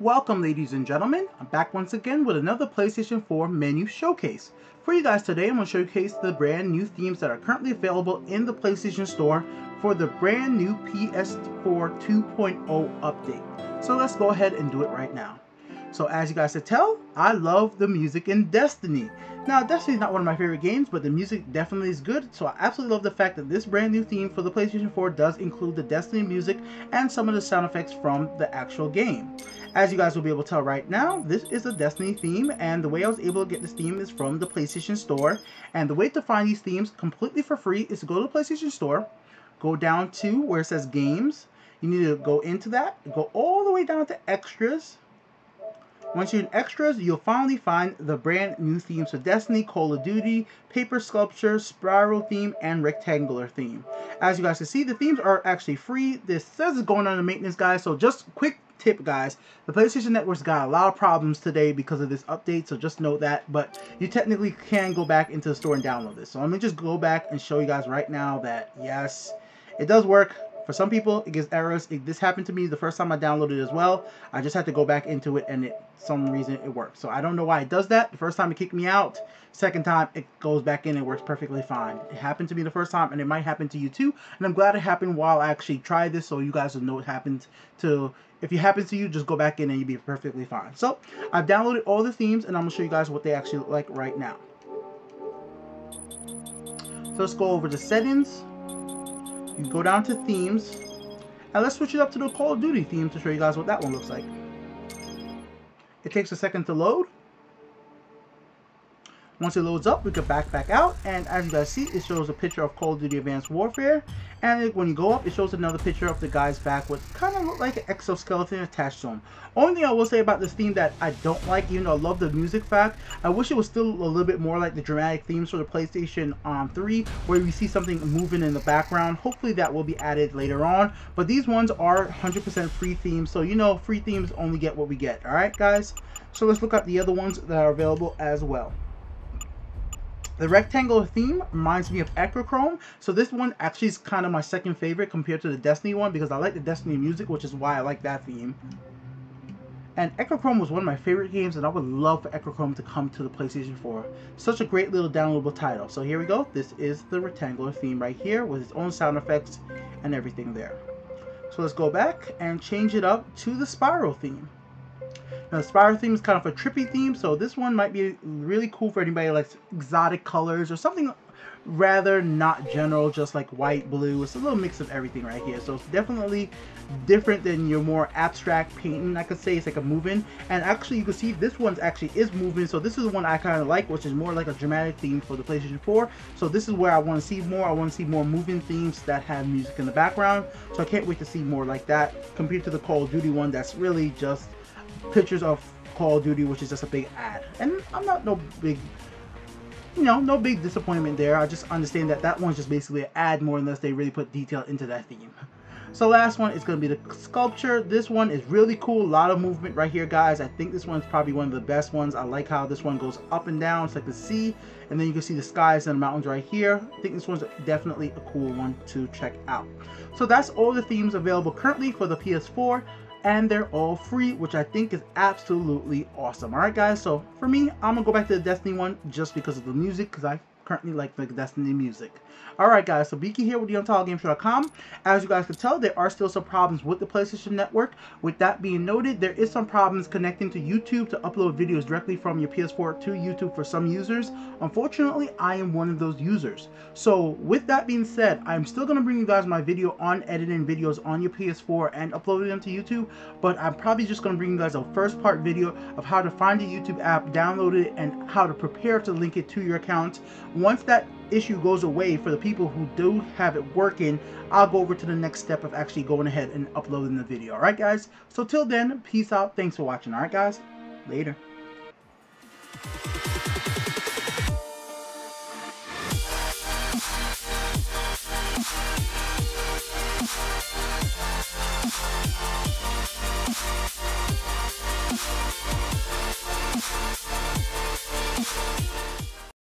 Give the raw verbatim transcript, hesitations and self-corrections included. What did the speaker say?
Welcome, ladies and gentlemen. I'm back once again with another PlayStation four menu showcase. For you guys today, I'm going to showcase the brand new themes that are currently available in the PlayStation Store for the brand new P S four two point oh update. So let's go ahead and do it right now. So as you guys can tell, I love the music in Destiny. Now, Destiny is not one of my favorite games, but the music definitely is good, so I absolutely love the fact that this brand new theme for the PlayStation four does include the Destiny music and some of the sound effects from the actual game. As you guys will be able to tell right now, this is a Destiny theme, and the way I was able to get this theme is from the PlayStation Store, and the way to find these themes completely for free is to go to the PlayStation Store, go down to where it says Games, you need to go into that, go all the way down to Extras. Once you're in Extras, you'll finally find the brand new themes for Destiny, Call of Duty, Paper Sculpture, Spiral Theme, and Rectangular Theme. As you guys can see, the themes are actually free. This says it's going under maintenance, guys, so just quick tip, guys. The PlayStation Network's got a lot of problems today because of this update, so just know that, but you technically can go back into the store and download this. So let me just go back and show you guys right now that, yes, it does work. For some people, it gives errors. It, this happened to me the first time I downloaded it as well. I just had to go back into it, and it, some reason it worked. So I don't know why it does that. The first time it kicked me out. Second time, it goes back in and works perfectly fine. It happened to me the first time, and it might happen to you too. And I'm glad it happened while I actually tried this, so you guys will know what happened to. If it happens to you, just go back in, and you'll be perfectly fine. So I've downloaded all the themes, and I'm going to show you guys what they actually look like right now. So let's go over to Settings. You go down to Themes, and let's switch it up to the Call of Duty theme to show you guys what that one looks like. It takes a second to load. Once it loads up, we can back back out, and as you guys see, it shows a picture of Call of Duty: Advanced Warfare, and it, when you go up, it shows another picture of the guy's back with kind of look like an exoskeleton attached to him. Only thing I will say about this theme that I don't like, even though I love the music fact, I wish it was still a little bit more like the dramatic themes for the PlayStation um, three, where you see something moving in the background. Hopefully that will be added later on, but these ones are one hundred percent free themes, so you know, free themes only get what we get, alright guys? So let's look at the other ones that are available as well. The Rectangular Theme reminds me of Echochrome, so this one actually is kind of my second favorite compared to the Destiny one because I like the Destiny music, which is why I like that theme. And Echochrome was one of my favorite games, and I would love for Echochrome to come to the PlayStation four. Such a great little downloadable title. So here we go. This is the Rectangular Theme right here with its own sound effects and everything there. So let's go back and change it up to the Spiral Theme. Now, the Spiral Theme is kind of a trippy theme, so this one might be really cool for anybody who likes exotic colors or something rather not general, just like white, blue. It's a little mix of everything right here, so it's definitely different than your more abstract painting. I could say it's like a moving, and actually you can see this one actually is moving, so this is the one I kind of like, which is more like a dramatic theme for the PlayStation four. So this is where I want to see more. I want to see more moving themes that have music in the background, so I can't wait to see more like that compared to the Call of Duty one that's really just pictures of Call of Duty, which is just a big ad. And I'm not no big, you know, no big disappointment there. I just understand that that one's just basically an ad more unless they really put detail into that theme. So last one is going to be the Sculpture. This one is really cool. A lot of movement right here, guys. I think this one's probably one of the best ones. I like how this one goes up and down. It's like the sea, and then you can see the skies and the mountains right here. I think this one's definitely a cool one to check out. So that's all the themes available currently for the P S four. And they're all free, which I think is absolutely awesome. Alright guys, so for me, I'm gonna go back to the Destiny one just because of the music, because I currently like the Destiny music. Alright guys, so Beeky here with the untitled game show dot com. As you guys can tell, there are still some problems with the PlayStation Network. With that being noted, there is some problems connecting to YouTube to upload videos directly from your P S four to YouTube for some users. Unfortunately, I am one of those users. So with that being said, I'm still going to bring you guys my video on editing videos on your P S four and uploading them to YouTube, but I'm probably just going to bring you guys a first part video of how to find the YouTube app, download it, and how to prepare to link it to your account. Once that issue goes away for the people who do have it working, I'll go over to the next step of actually going ahead and uploading the video. Alright guys, so till then, peace out. Thanks for watching. Alright guys, later.